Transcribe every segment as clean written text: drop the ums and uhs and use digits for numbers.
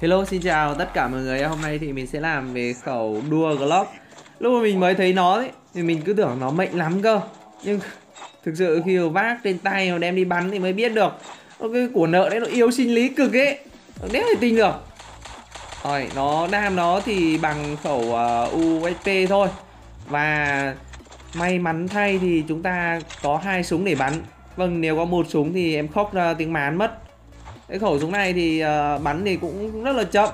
Hello, xin chào tất cả mọi người. Hôm nay thì mình sẽ làm về khẩu Dual Glock. Lúc mà mình mới thấy nó ấy, thì mình cứ tưởng nó mạnh lắm cơ. Nhưng thực sự khi vác trên tay mà đem đi bắn thì mới biết được cái của nợ đấy nó yếu sinh lý cực ấy. Đéo thể tin được. Rồi, nó đam nó thì bằng khẩu USP thôi. Và may mắn thay thì chúng ta có hai súng để bắn. Vâng, nếu có một súng thì em khóc ra tiếng mán mất. Cái khẩu súng này thì bắn thì cũng rất là chậm.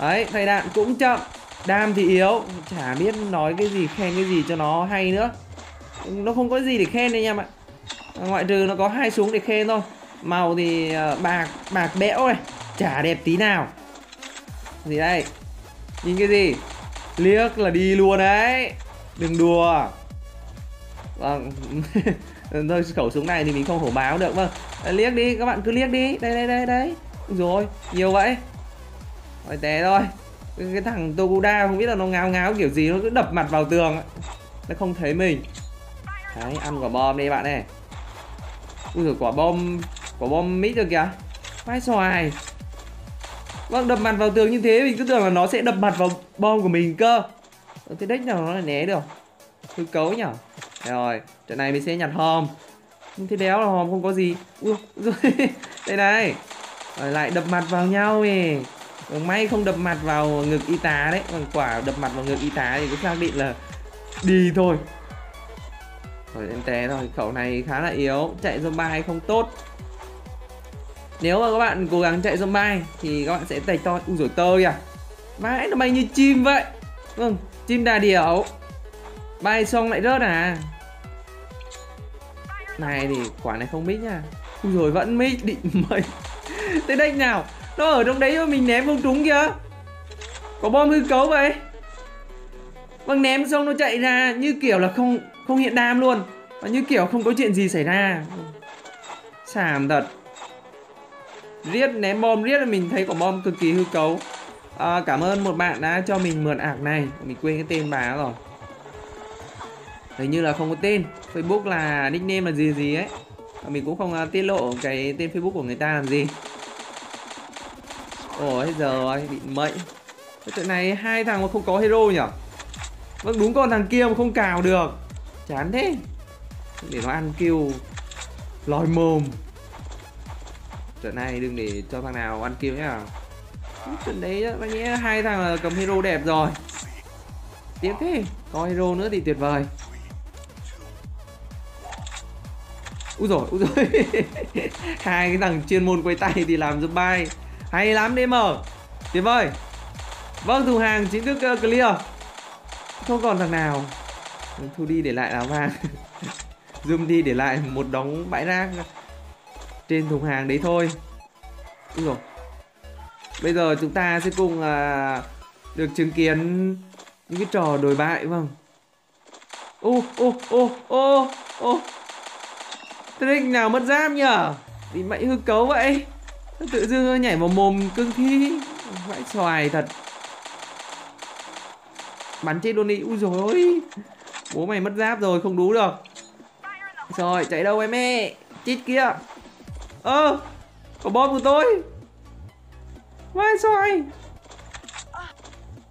Đấy, thay đạn cũng chậm. Đam thì yếu. Chả biết nói cái gì, khen cái gì cho nó hay nữa. Nó không có gì để khen đấy em ạ. Ngoại trừ nó có hai súng để khen thôi. Màu thì bạc bẽo này. Chả đẹp tí nào. Gì đây? Nhìn cái gì? Liếc là đi luôn đấy. Đừng đùa. Vâng. Thôi khẩu súng này thì mình không hổ báo được. Vâng, liếc đi, các bạn cứ liếc đi. Đây, đây, đây, đây. Rồi, nhiều vậy. Rồi, té thôi. Cái thằng Toguda không biết là nó ngáo ngáo kiểu gì. Nó cứ đập mặt vào tường. Nó không thấy mình. Đấy, ăn quả bom đi bạn này. Ui giời, quả bom mít rồi kìa. Vãi xoài. Vâng, đập mặt vào tường như thế. Mình cứ tưởng là nó sẽ đập mặt vào bom của mình cơ. Thế đếch nào nó lại né được. Hư cấu nhở. Rồi, trận này mình sẽ nhặt hòm. Thế đéo là hòm không có gì. Ui, rồi, đây này. Rồi lại đập mặt vào nhau ấy. May không đập mặt vào ngực y tá đấy. Còn quả đập mặt vào ngực y tá thì cứ xác định là đi thôi. Rồi em té rồi, khẩu này khá là yếu. Chạy zombie không tốt. Nếu mà các bạn cố gắng chạy zombie thì các bạn sẽ tạch to. Ui rồi tơ kìa. Vãi nó bay như chim vậy. Vâng, chim đà điểu. Bay xong lại rớt à. Này thì quả này không mít nha. Ui rồi vẫn mít định mày. Thế đếch nào. Nó ở trong đấy mà mình ném không trúng kìa. Có bom hư cấu vậy. Vâng, ném xong nó chạy ra như kiểu là không hiện đam luôn. Và như kiểu không có chuyện gì xảy ra. Xàm thật. Riết ném bom riết là mình thấy quả bom cực kỳ hư cấu. Cảm ơn một bạn đã cho mình mượn ạc này. Mình quên cái tên bà rồi. Hình như là không có tên. Facebook là nickname là gì ấy. Mình cũng không tiết lộ cái tên Facebook của người ta làm gì. Ôi hết giờ rồi, bị mệnh. Cái trận này hai thằng mà không có hero nhỉ. Vâng đúng, còn thằng kia mà không cào được. Chán thế. Để nó ăn kill lòi mồm. Trận này đừng để cho thằng nào ăn kill nhá. Trận đấy có nghĩa hai thằng là cầm hero đẹp rồi. Tiếp thế. Có hero nữa thì tuyệt vời. Úi dồi, úi dồi. Hai cái thằng chuyên môn quay tay thì làm zombie hay lắm DM. Tuyệt vời. Vâng, thùng hàng chính thức clear. Không còn thằng nào. Thu đi để lại áo vàng. Zoom đi để lại một đống bãi rác trên thùng hàng đấy thôi. Úi dồi. Bây giờ chúng ta sẽ cùng được chứng kiến những cái trò đồi bại. Vâng. Ô. Thế nào mất giáp nhở. Bị mày hư cấu vậy. Tự dưng nhảy vào mồm cương thi. Vãi xoài thật. Bắn chết luôn đi. Úi dồi ôi. Bố mày mất giáp rồi, không đú được. Rồi, chạy đâu em ơi. Chết kia. Có bom của tôi. Vãi xoài.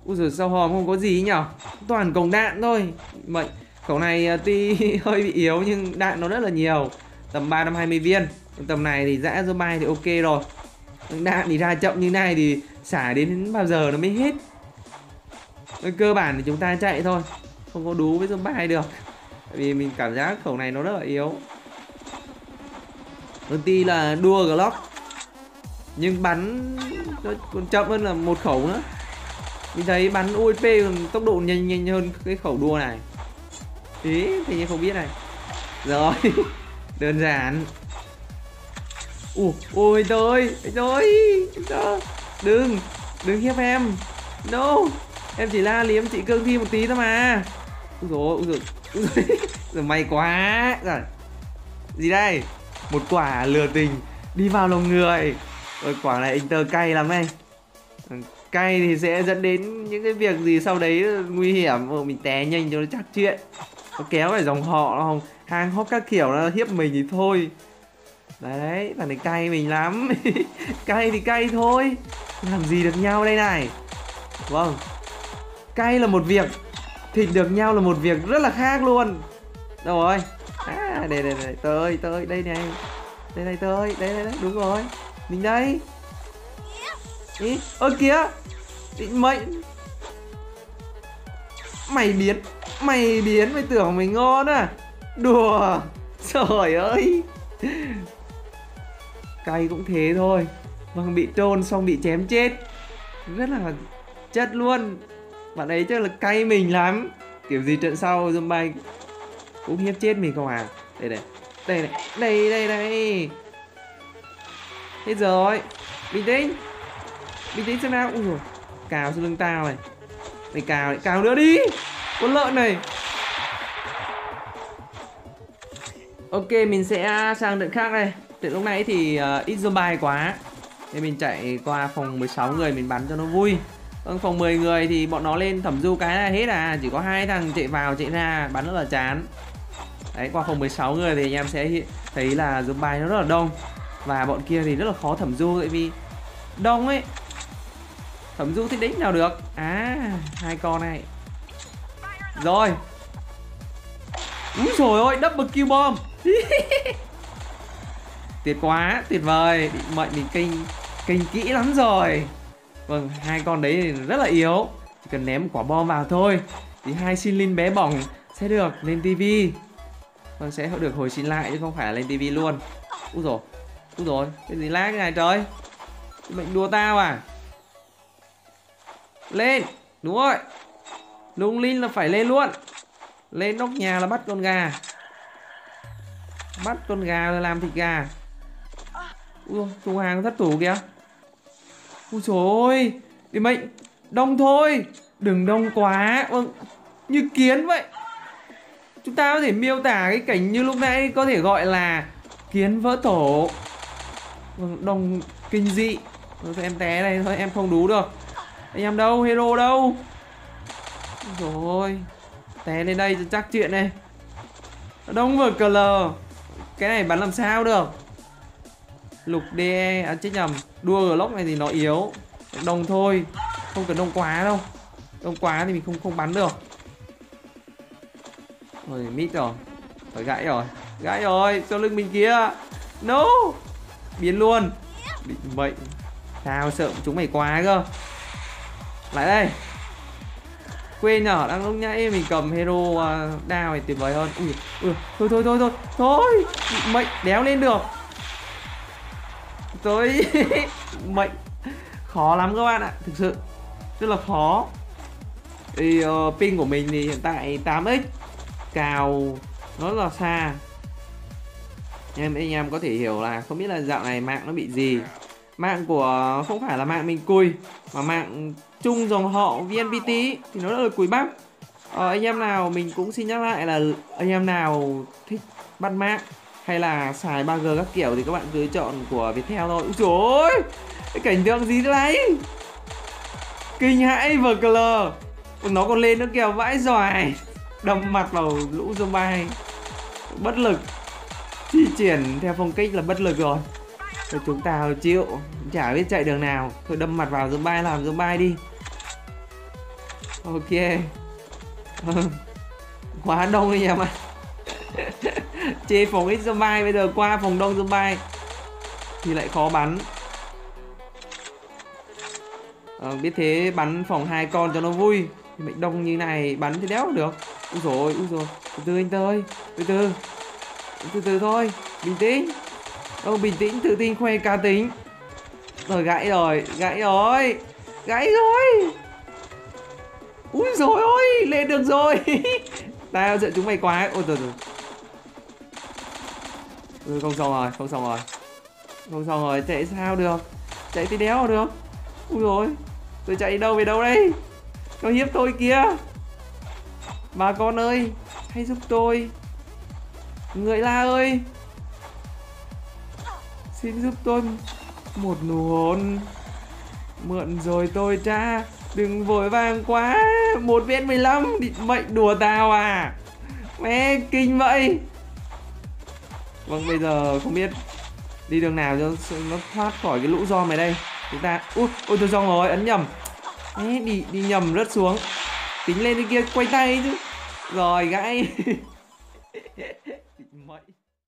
Úi dồi, sao hòm không có gì nhở. Toàn cổng đạn thôi. Mệnh. Khẩu này tuy hơi bị yếu nhưng đạn nó rất là nhiều. Tầm 320 viên. Tầm này thì dã zombie thì ok rồi. Đạn thì ra chậm như này thì xả đến bao giờ nó mới hết. Cơ bản thì chúng ta chạy thôi. Không có đú với zombie được. Tại vì mình cảm giác khẩu này nó rất là yếu. Nó tuy là Dual Glock nhưng bắn nó còn chậm hơn là một khẩu nữa. Mình thấy bắn USP tốc độ nhanh hơn cái khẩu Dual này. Ý, thế nhưng không biết này. Rồi. Đơn giản. Ôi trời. Đừng hiếp em. No. Em chỉ la liếm chị cương thi một tí thôi mà. Ui dồi. May quá. Rồi. Gì đây? Một quả lừa tình đi vào lòng người. Ôi quả này inter cay lắm này. Cay thì sẽ dẫn đến những cái việc gì sau đấy nguy hiểm. Mình té nhanh cho nó chắc chuyện. Nó kéo phải dòng họ không. Hàng hóc các kiểu nó hiếp mình thì thôi. Đấy, thằng này cay mình lắm. Cay thì cay thôi. Không làm gì được nhau đây này. Wow. Cay là một việc, thịt được nhau là một việc rất là khác luôn. Đâu rồi? À, đây, tới, đây này. Đây này tới, đây, đúng rồi. Mình đây. Ý, ơ kìa. Mày biến, mày tưởng mày ngon à? Đùa. Trời ơi. Cay cũng thế thôi. Vâng, bị trôn xong bị chém chết. Rất là chất luôn. Bạn ấy chắc là cay mình lắm. Kiểu gì trận sau Zombie cũng hiếp chết mình không à. Đây này. Hết rồi. Bình tĩnh xem nào. Ui dồi, cào xuống lưng tao này. Mày cào lại, cào nữa đi. Con lợn này. Ok, mình sẽ sang trận khác đây. Trận lúc nãy thì ít Zombie quá nên mình chạy qua phòng 16 người mình bắn cho nó vui. Còn phòng 10 người thì bọn nó lên thẩm du cái là hết à. Chỉ có 2 thằng chạy vào chạy ra bắn rất là chán. Đấy, qua phòng 16 người thì anh em sẽ thấy là Zombie nó rất là đông. Và bọn kia thì rất là khó thẩm du tại vì đông ấy. Thẩm du thì đánh nào được. À, 2 con này. Rồi. Úi dồi ôi, double kill bomb. Tuyệt quá, tuyệt vời. Bị mệnh mình kinh kỹ lắm rồi. Vâng, 2 con đấy thì rất là yếu. Chỉ cần ném một quả bom vào thôi thì 2 sinh linh bé bỏng sẽ được lên tivi. Vâng, sẽ được hồi sinh lại chứ không phải là lên tivi luôn. Úi dồi, cái gì lag này trời. Mệnh đùa tao à. Lên, đúng rồi. Lung linh là phải lên luôn. Lên nóc nhà là bắt con gà. Bắt con gà rồi làm thịt gà. Ui, thùng hàng thất thủ kìa. Ui trời ơi. Thì mệnh đông thôi. Đừng đông quá. Vâng, như kiến vậy. Chúng ta có thể miêu tả cái cảnh như lúc nãy có thể gọi là kiến vỡ tổ. Vâng, đông kinh dị. Thôi em té này thôi, em không đú được. Anh em đâu, hero đâu. Ui trời ơi. Té lên đây chắc chuyện này. Đông vừa cờ lờ. Cái này bắn làm sao được. Lục DE, à chết nhầm. Dual Glock này thì nó yếu. Đông thôi, không cần đông quá đâu. Đông quá thì mình không bắn được. Rồi mít rồi. Phải gãy rồi, sau lưng mình kia. No. Biến luôn. Bị bệnh. Tao sợ chúng mày quá cơ. Lại đây. Quên nhở, đang lúc nãy mình cầm hero đao này tuyệt vời hơn. Ui, thôi. Mệnh đéo lên được. Rồi. Mệnh khó lắm các bạn ạ, thực sự rất là khó. Thì ping của mình thì hiện tại 8x. Cào nó rất là xa. Anh em có thể hiểu là không biết là dạo này mạng nó bị gì. Mạng của không phải là mạng mình cùi mà mạng chung dòng họ VNPT thì nó đã được cùi bắp. Anh em nào mình cũng xin nhắc lại là anh em nào thích bắt mạng hay là xài 3G các kiểu thì các bạn cứ chọn của Viettel thôi. Úi dồi ôi, cái cảnh tượng gì thế này. Kinh hãi vừa cờ lờ. Nó còn lên nữa kìa, vãi giỏi. Đâm mặt vào lũ Zombie. Bất lực. Di chuyển theo phong cách là bất lực rồi. Rồi chúng ta chịu, chả biết chạy đường nào. Thôi đâm mặt vào Zombie, làm Zombie đi. Ok. Quá đông anh em ạ. Chê phòng ít Zombie, bây giờ qua phòng đông Zombie thì lại khó bắn. Biết thế bắn phòng 2 con cho nó vui. Mệnh đông như này bắn thì đéo được. Úi dồi, từ từ anh ơi. Từ từ thôi, bình tĩnh. Ông bình tĩnh, tự tin, khoe cá tính. Rồi gãy rồi. Úi dồi ôi, lên được rồi. Tao giận chúng mày quá. Ôi trời. Ừ, không xong rồi, chạy sao được. Chạy tí đéo được. Úi dồi, tôi chạy đâu về đâu đây. Nó hiếp tôi kìa. Bà con ơi, hãy giúp tôi. Người la ơi, xin giúp tôi một nụ hôn. Mượn rồi tôi trả, đừng vội vàng quá. 1 viên 15, định mệnh đùa tao à. Mẹ kinh vậy. Vâng, bây giờ không biết đi đường nào cho nó thoát khỏi cái lũ giòm này đây. Chúng ta ui tôi xong rồi, ấn nhầm. Đấy, đi nhầm rớt xuống. Tính lên cái kia quay tay chứ. Rồi gãy.